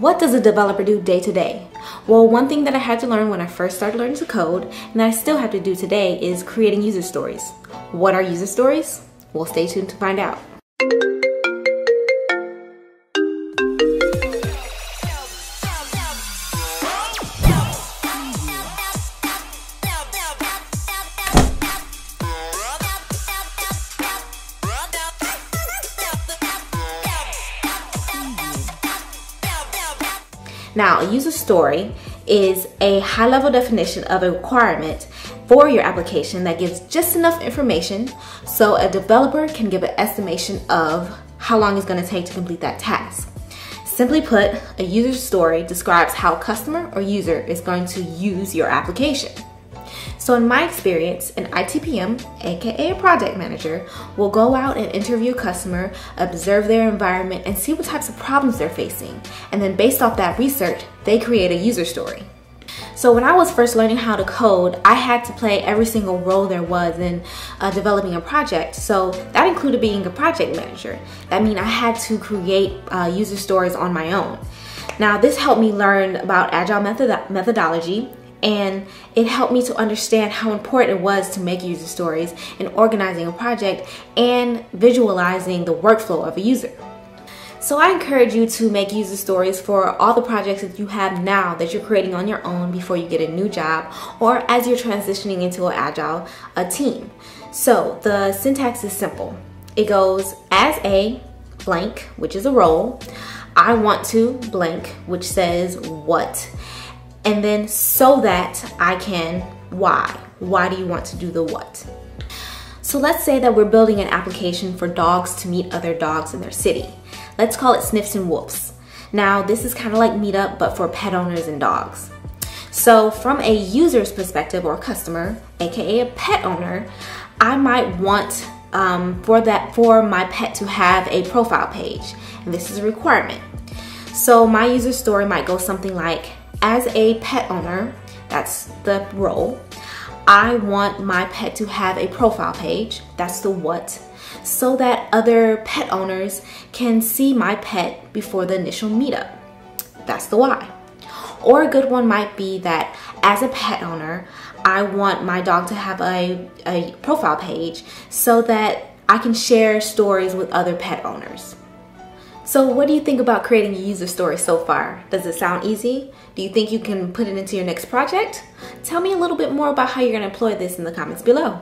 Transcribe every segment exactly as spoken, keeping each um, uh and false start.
What does a developer do day to day? Well, one thing that I had to learn when I first started learning to code, and that I still have to do today, is creating user stories. What are user stories? Well, stay tuned to find out. Now, a user story is a high-level definition of a requirement for your application that gives just enough information so a developer can give an estimation of how long it's going to take to complete that task. Simply put, a user story describes how a customer or user is going to use your application. So in my experience, an I T P M, aka a project manager, will go out and interview a customer, observe their environment, and see what types of problems they're facing. And then based off that research, they create a user story. So when I was first learning how to code, I had to play every single role there was in uh, developing a project. So that included being a project manager. That means I had to create uh, user stories on my own. Now this helped me learn about agile method methodology, and it helped me to understand how important it was to make user stories in organizing a project and visualizing the workflow of a user. So I encourage you to make user stories for all the projects that you have now that you're creating on your own before you get a new job or as you're transitioning into an agile a team. So the syntax is simple. It goes as a blank, which is a role, I want to blank, which says what, and then so that I can, why? Why do you want to do the what? So let's say that we're building an application for dogs to meet other dogs in their city. Let's call it Sniffs and Wolves. Now this is kind of like Meetup, but for pet owners and dogs. So from a user's perspective or customer, aka a pet owner, I might want um, for, that, for my pet to have a profile page. And this is a requirement. So my user story might go something like, as a pet owner, that's the role, I want my pet to have a profile page, that's the what, so that other pet owners can see my pet before the initial meetup, that's the why. Or a good one might be that as a pet owner, I want my dog to have a, a profile page so that I can share stories with other pet owners. So what do you think about creating a user story so far? Does it sound easy? Do you think you can put it into your next project? Tell me a little bit more about how you're gonna employ this in the comments below.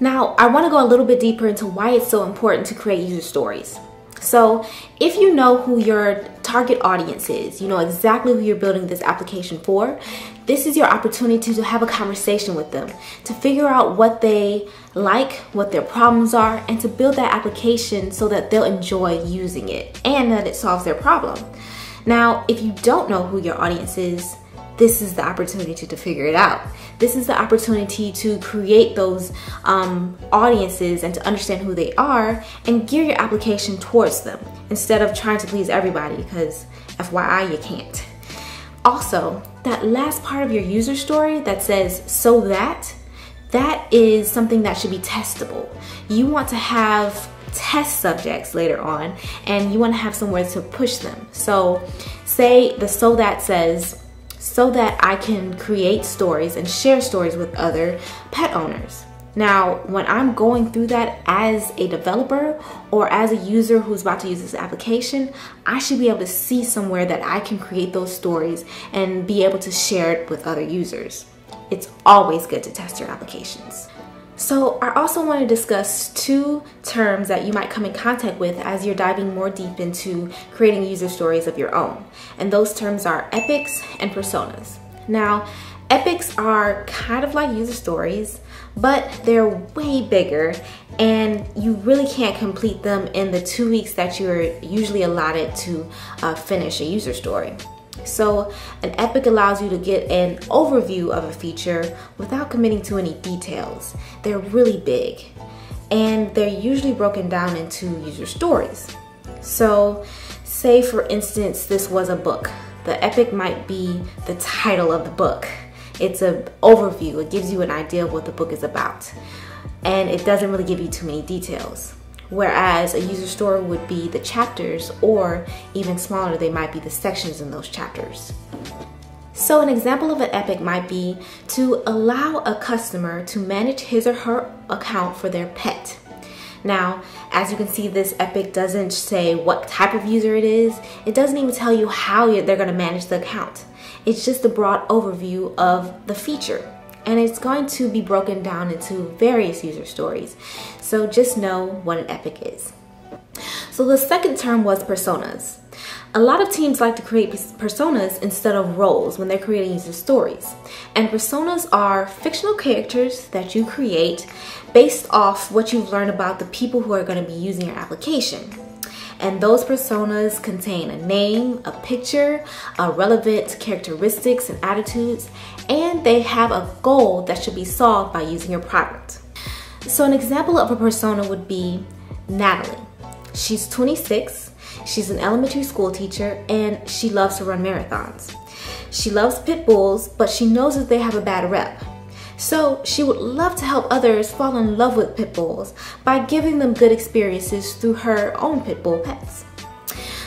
Now, I wanna go a little bit deeper into why it's so important to create user stories. So if you know who your target audience is, you know exactly who you're building this application for, this is your opportunity to have a conversation with them, to figure out what they like, what their problems are, and to build that application so that they'll enjoy using it and that it solves their problem. Now, if you don't know who your audience is, this is the opportunity to figure it out. This is the opportunity to create those um, audiences and to understand who they are and gear your application towards them instead of trying to please everybody, because F Y I, you can't. Also, that last part of your user story that says so that, that is something that should be testable. You want to have test subjects later on and you want to have somewhere to push them. So say the so that says, so that I can create stories and share stories with other pet owners. Now, when I'm going through that as a developer or as a user who's about to use this application, I should be able to see somewhere that I can create those stories and be able to share it with other users. It's always good to test your applications. So I also want to discuss two terms that you might come in contact with as you're diving more deep into creating user stories of your own. And those terms are epics and personas. Now, epics are kind of like user stories, but they're way bigger and you really can't complete them in the two weeks that you're usually allotted to uh, finish a user story. So an epic allows you to get an overview of a feature without committing to any details. They're really big and they're usually broken down into user stories. So say for instance this was a book. The epic might be the title of the book. It's an overview. It gives you an idea of what the book is about and it doesn't really give you too many details. whereas a user story would be the chapters, or even smaller, they might be the sections in those chapters. So an example of an epic might be to allow a customer to manage his or her account for their pet. Now, as you can see, this epic doesn't say what type of user it is. It doesn't even tell you how they're going to manage the account. It's just a broad overview of the feature. And it's going to be broken down into various user stories. So just know what an epic is. So the second term was personas. A lot of teams like to create personas instead of roles when they're creating user stories. And personas are fictional characters that you create based off what you've learned about the people who are going to be using your application. And those personas contain a name, a picture, a relevant characteristics and attitudes, and they have a goal that should be solved by using your product. So an example of a persona would be Natalie. She's twenty-six, she's an elementary school teacher, and she loves to run marathons. She loves pit bulls, but she knows that they have a bad rep. So she would love to help others fall in love with pit bulls by giving them good experiences through her own pit bull pets.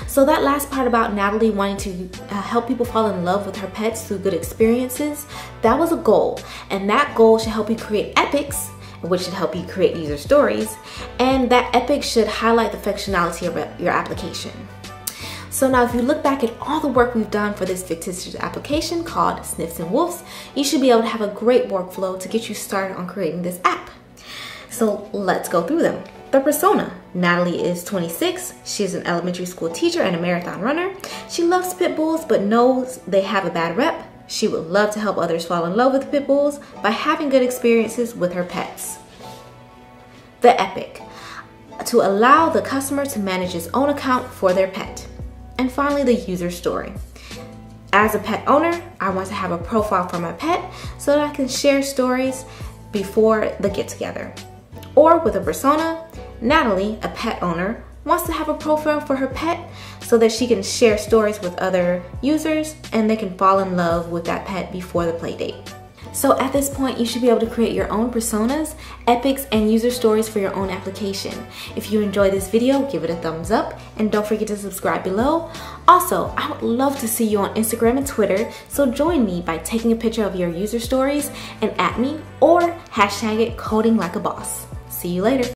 So that last part about Natalie wanting to uh, help people fall in love with her pets through good experiences, that was a goal, and that goal should help you create epics, which should help you create user stories, and that epic should highlight the functionality of your application. So now if you look back at all the work we've done for this fictitious application called Sniffs and Wolves, you should be able to have a great workflow to get you started on creating this app. So let's go through them. The persona. Natalie is twenty-six, she's an elementary school teacher and a marathon runner. She loves pit bulls but knows they have a bad rep. She would love to help others fall in love with pit bulls by having good experiences with her pets. The epic, to allow the customer to manage his own account for their pet. And finally, the user story. As a pet owner, I want to have a profile for my pet so that I can share stories before the get-together. Or with a persona, Natalie, a pet owner, wants to have a profile for her pet so that she can share stories with other users and they can fall in love with that pet before the play date. So at this point, you should be able to create your own personas, epics, and user stories for your own application. If you enjoyed this video, give it a thumbs up and don't forget to subscribe below. Also, I would love to see you on Instagram and Twitter, so join me by taking a picture of your user stories and at me or hashtag it coding like a boss. See you later.